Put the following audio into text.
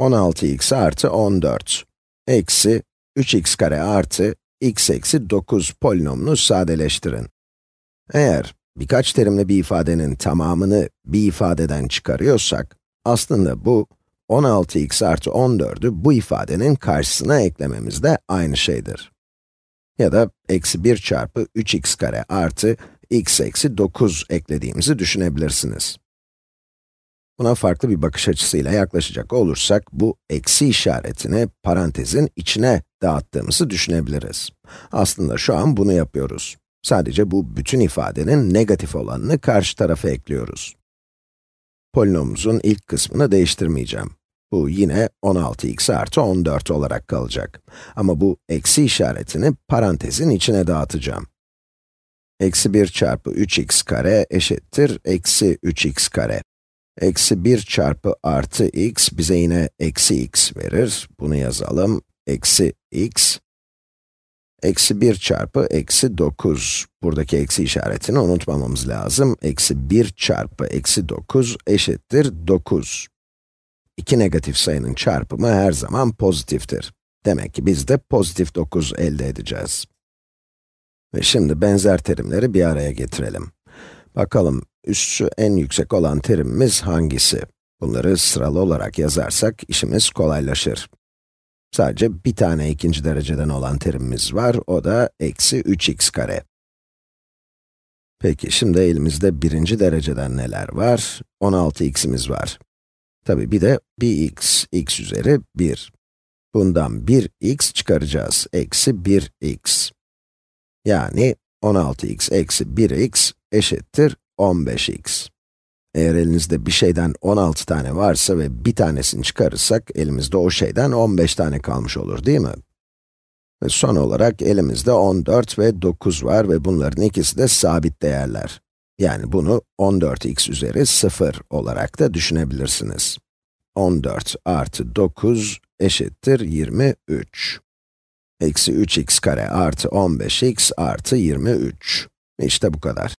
16x artı 14 eksi 3x kare artı x eksi 9 polinomunu sadeleştirin. Eğer birkaç terimli bir ifadenin tamamını bir ifadeden çıkarıyorsak, aslında bu 16x artı 14'ü bu ifadenin karşısına eklememiz de aynı şeydir. Ya da eksi 1 çarpı 3x kare artı x eksi 9 eklediğimizi düşünebilirsiniz. Buna farklı bir bakış açısıyla yaklaşacak olursak, bu eksi işaretini parantezin içine dağıttığımızı düşünebiliriz. Aslında şu an bunu yapıyoruz. Sadece bu bütün ifadenin negatif olanını karşı tarafa ekliyoruz. Polinomumuzun ilk kısmını değiştirmeyeceğim. Bu yine 16x artı 14 olarak kalacak. Ama bu eksi işaretini parantezin içine dağıtacağım. Eksi 1 çarpı 3x kare eşittir eksi 3x kare. Eksi 1 çarpı artı x bize yine eksi x verir. Bunu yazalım. Eksi x. Eksi 1 çarpı eksi 9. Buradaki eksi işaretini unutmamamız lazım. Eksi 1 çarpı eksi 9 eşittir 9. İki negatif sayının çarpımı her zaman pozitiftir. Demek ki biz de pozitif 9 elde edeceğiz. Ve şimdi benzer terimleri bir araya getirelim. Bakalım, üssü en yüksek olan terimimiz hangisi? Bunları sıralı olarak yazarsak işimiz kolaylaşır. Sadece bir tane ikinci dereceden olan terimimiz var, o da eksi 3x kare. Peki, şimdi elimizde birinci dereceden neler var? 16x'imiz var. Tabii bir de 1x, x üzeri 1. Bundan 1x çıkaracağız, eksi 1x. Yani 16x eksi 1x eşittir 15x. Eğer elinizde bir şeyden 16 tane varsa ve bir tanesini çıkarırsak, elimizde o şeyden 15 tane kalmış olur, değil mi? Ve son olarak elimizde 14 ve 9 var ve bunların ikisi de sabit değerler. Yani bunu 14x üzeri 0 olarak da düşünebilirsiniz. 14 artı 9 eşittir 23. Eksi 3x kare artı 15x artı 23. İşte bu kadar.